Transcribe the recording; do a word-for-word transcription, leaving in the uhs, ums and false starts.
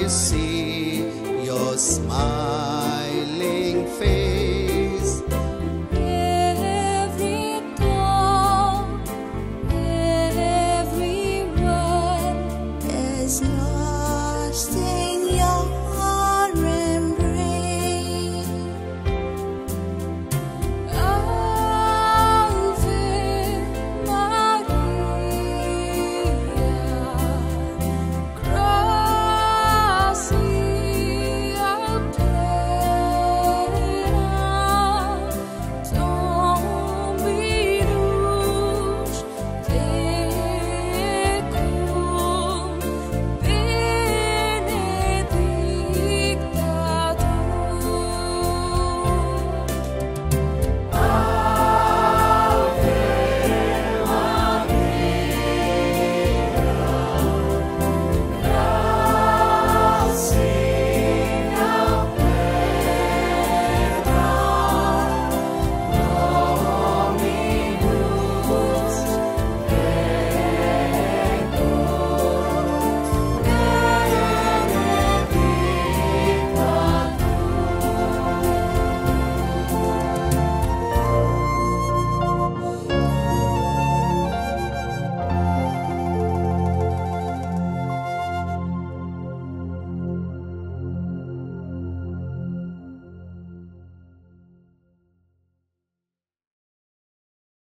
I see your smiling face. Every thought, every word is lost in